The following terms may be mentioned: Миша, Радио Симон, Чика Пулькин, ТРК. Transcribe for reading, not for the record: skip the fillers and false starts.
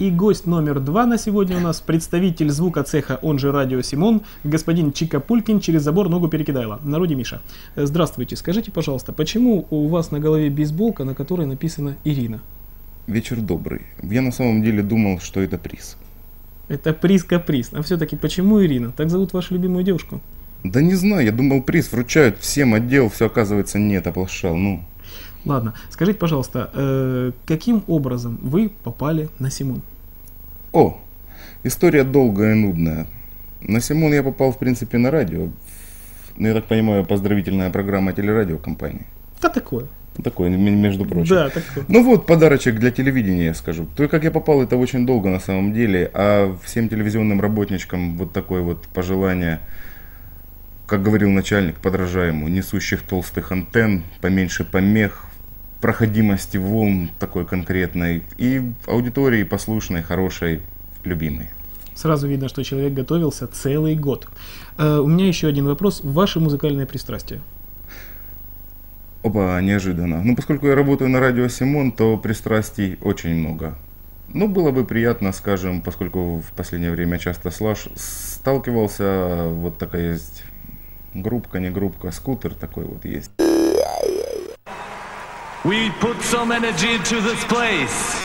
И гость номер 2 на сегодня у нас представитель звука цеха, он же Радио Симон, господин Чика Пулькин, через забор ногу перекидайла. В народе Миша. Здравствуйте, скажите, пожалуйста, почему у вас на голове бейсболка, на которой написано «Ирина»? Вечер добрый. Я на самом деле думал, что это приз. Это приз-каприз. А все-таки почему Ирина? Так зовут вашу любимую девушку? Да не знаю, я думал, приз вручают всем отдел, все оказывается нет, оплошал, ну. Ладно, скажите, пожалуйста, каким образом вы попали на Симон? О, история долгая и нудная. На Симон я попал, в принципе, на радио. Ну, я так понимаю, поздравительная программа телерадиокомпании. Да такое. Такое, между прочим. Да, такое. Ну вот, подарочек для телевидения, я скажу. То, как я попал, это очень долго на самом деле. А всем телевизионным работничкам вот такое вот пожелание... Как говорил начальник, подражаемому, несущих толстых антенн, поменьше помех, проходимости волн такой конкретной и аудитории послушной, хорошей, любимой. Сразу видно, что человек готовился целый год. У меня еще один вопрос. Ваши музыкальные пристрастия? Опа, неожиданно. Ну, поскольку я работаю на радио Симон, то пристрастий очень много. Ну, было бы приятно, скажем, поскольку в последнее время часто сталкивался, вот такая есть... Группка, не группка, скутер такой вот есть. We put some energy into this place.